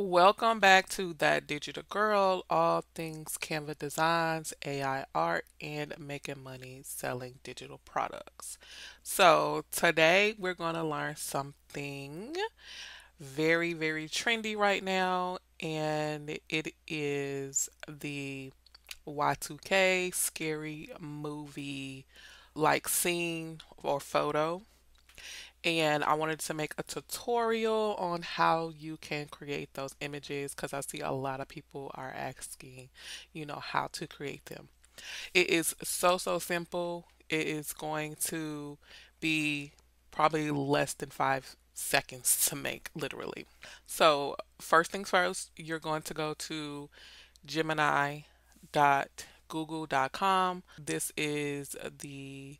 Welcome back to That Digital Girl, all things Canva designs, AI art, and making money selling digital products. So today we're going to learn something very, very trendy right now, and it is the Y2K scary movie like scene or photo. And I wanted to make a tutorial on how you can create those images because I see a lot of people are asking, you know, how to create them. It is so simple. It is going to be probably less than 5 seconds to make, literally. So first things first, you're going to go to gemini.google.com. This is the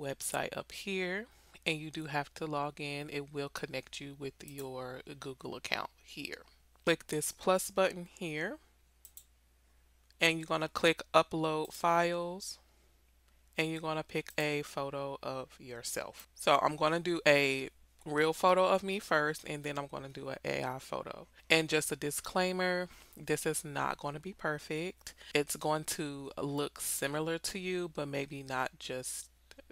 website up here. And you do have to log in. It will connect you with your Google account here. Click this plus button here, and you're going to click upload files, and you're going to pick a photo of yourself. So I'm going to do a real photo of me first, and then I'm going to do an AI photo. And just a disclaimer, this is not going to be perfect. It's going to look similar to you, but maybe not just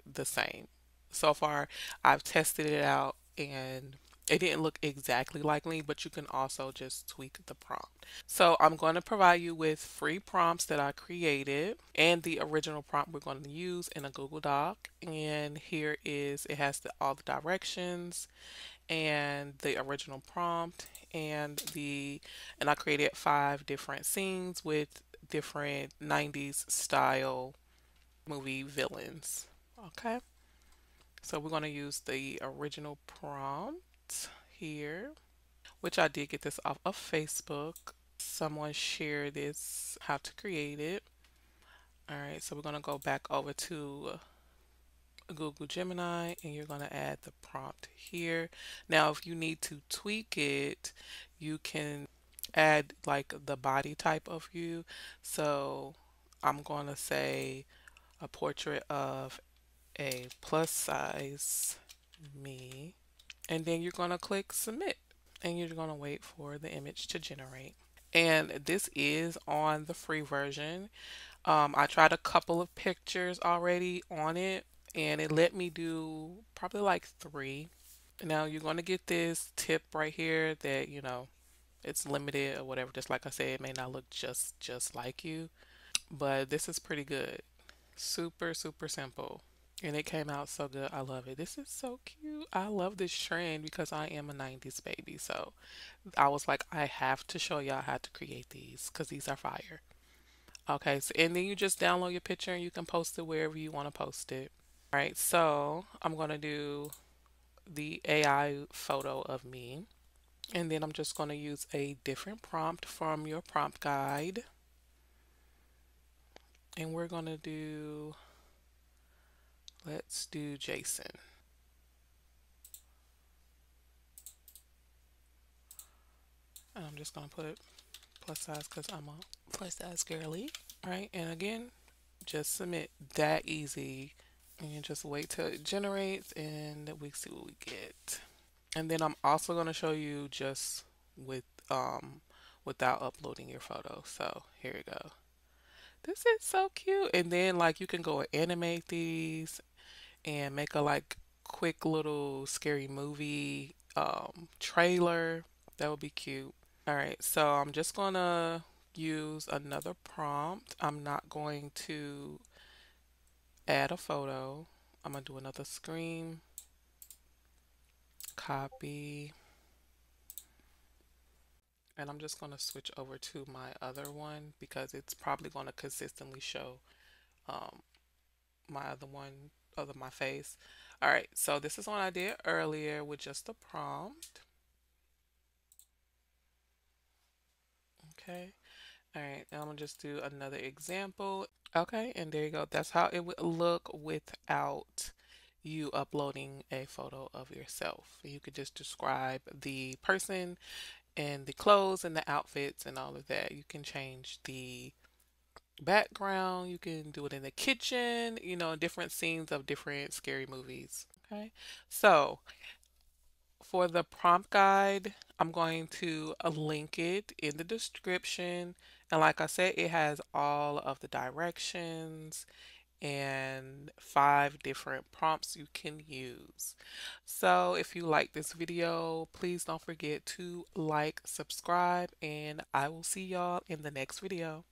the same. So far, I've tested it out and it didn't look exactly like me, but you can also just tweak the prompt. So I'm going to provide you with free prompts that I created and the original prompt we're going to use in a Google Doc. And here is, it has all the directions and the original prompt and I created 5 different scenes with different 90s style movie villains. Okay. So we're going to use the original prompt here, which I did get this off of Facebook. Someone shared this, how to create it. All right, so we're going to go back over to Google Gemini, and you're going to add the prompt here. Now, if you need to tweak it, you can add like the body type of you. So I'm going to say a portrait of a plus size me, and then you're going to click submit, and you're going to wait for the image to generate. And this is on the free version. I tried a couple of pictures already on it, and it let me do probably like 3. Now you're going to get this tip right here that, you know, it's limited or whatever. Just like I said, it may not look just like you, but this is pretty good. Super simple. And it came out so good. I love it. This is so cute. I love this trend because I am a 90s baby. So I was like, I have to show y'all how to create these because these are fire. Okay. So, and then you just download your picture and you can post it wherever you want to post it. All right. So I'm going to do the AI photo of me. And then I'm just going to use a different prompt from your prompt guide. And we're going to do... let's do Jason. And I'm just going to put it plus size because I'm a plus size girly. All right. And again, just submit. That easy. And you just wait till it generates and we see what we get. And then I'm also going to show you just with without uploading your photo. So here we go. This is so cute. And then like you can go and animate these and make a like quick little scary movie trailer. That would be cute. All right, so I'm just gonna use another prompt. I'm not going to add a photo. I'm gonna do another screen. Copy. And I'm just gonna switch over to my other one because it's probably gonna consistently show my other one. Of my face. All right, so this is one I did earlier with just a prompt. Okay, all right, now I'm gonna just do another example. Okay, and there you go. That's how it would look without you uploading a photo of yourself. You could just describe the person and the clothes and the outfits and all of that. You can change the background, you can do it in the kitchen, you know, different scenes of different scary movies. Okay, so for the prompt guide, I'm going to link it in the description. And like I said, it has all of the directions and 5 different prompts you can use. So if you like this video, please don't forget to like, subscribe, and I will see y'all in the next video.